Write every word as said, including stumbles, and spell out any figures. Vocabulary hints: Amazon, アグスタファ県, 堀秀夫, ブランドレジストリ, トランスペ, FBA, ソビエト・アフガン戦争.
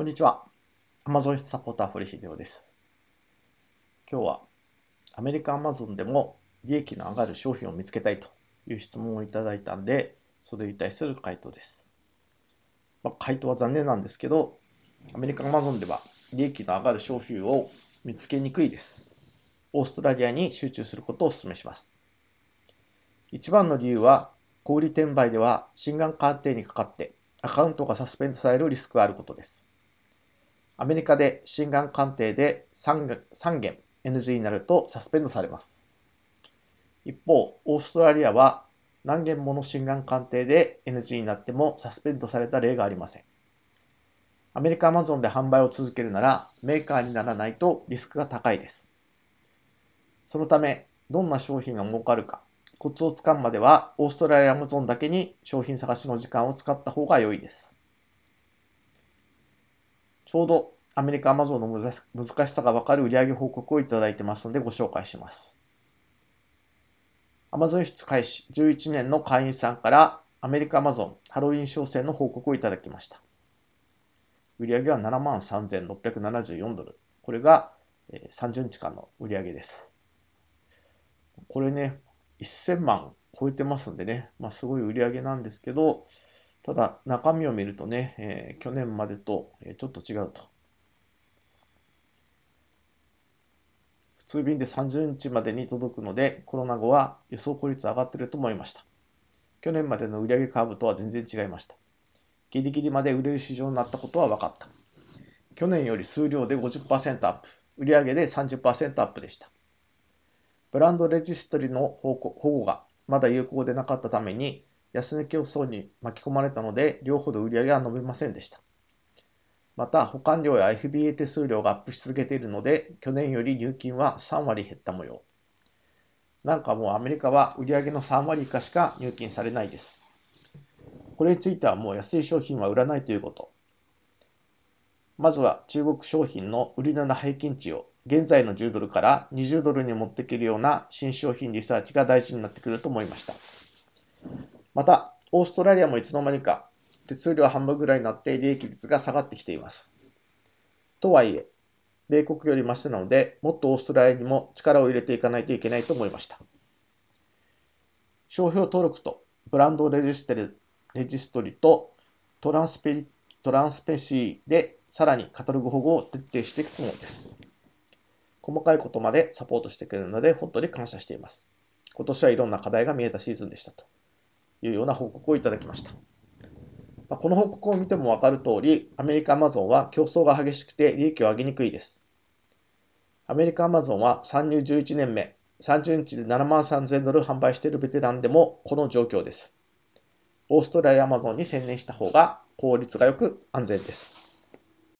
こんにちは。Amazon サポーター堀秀夫です。今日はアメリカ Amazon でも利益の上がる商品を見つけたいという質問をいただいたんで、それに対する回答です。まあ、回答は残念なんですけど、アメリカ Amazon では利益の上がる商品を見つけにくいです。オーストラリアに集中することをお勧めします。一番の理由は、小売転売では真贋鑑定にかかってアカウントがサスペンドされるリスクがあることです。アメリカで真贋鑑定でさんげん エヌジー になるとサスペンドされます。一方、オーストラリアは何件もの真贋鑑定で エヌジー になってもサスペンドされた例がありません。アメリカ Amazon で販売を続けるならメーカーにならないとリスクが高いです。そのため、どんな商品が儲かるか、コツをつかむまではオーストラリア Amazon だけに商品探しの時間を使った方が良いです。ちょうどアメリカ Amazon の難しさが分かる売上報告をいただいてますのでご紹介します。Amazon 輸出開始じゅういちねんの会員さんからアメリカ Amazon ハロウィン商戦の報告をいただきました。売上は ななまんさんぜんろっぴゃくななじゅうよん ドル。これがさんじゅうにちかんの売上です。これね、せんまん超えてますんでね、まあ、すごい売上なんですけど、ただ、中身を見るとね、えー、去年までとちょっと違うと。普通便でさんじゅうにちまでに届くので、コロナ後は輸送効率上がってると思いました。去年までの売上カーブとは全然違いました。ギリギリまで売れる市場になったことは分かった。去年より数量で ごじゅっパーセント アップ、売上で さんじゅっパーセント アップでした。ブランドレジストリの保護がまだ有効でなかったために、安値競争に巻き込まれたので、両方で売り上げは伸びませんでした。また、保管料や エフビーエー 手数料がアップし続けているので、去年より入金はさんわり減った模様。なんかもうアメリカは売り上げのさんわり以下しか入金されないです。これについてはもう安い商品は売らないということ。まずは中国商品の売り値の平均値を現在のじゅうドルからにじゅうドルに持っていけるような新商品リサーチが大事になってくると思いました。また、オーストラリアもいつの間にか手数料半分ぐらいになって利益率が下がってきています。とはいえ、米国よりマシなので、もっとオーストラリアにも力を入れていかないといけないと思いました。商標登録とブランドレジストリとトランスペ、トランスペシーでさらにカタログ保護を徹底していくつもりです。細かいことまでサポートしてくれるので本当に感謝しています。今年はいろんな課題が見えたシーズンでしたと。いうような報告をいただきました。この報告を見ても分かる通り、アメリカ Amazon は競争が激しくて利益を上げにくいです。アメリカ Amazon は参入じゅういちねんめ、さんじゅうにちで ななまんさんぜんドル販売しているベテランでもこの状況です。オーストラリア Amazon に専念した方が効率がよく安全です。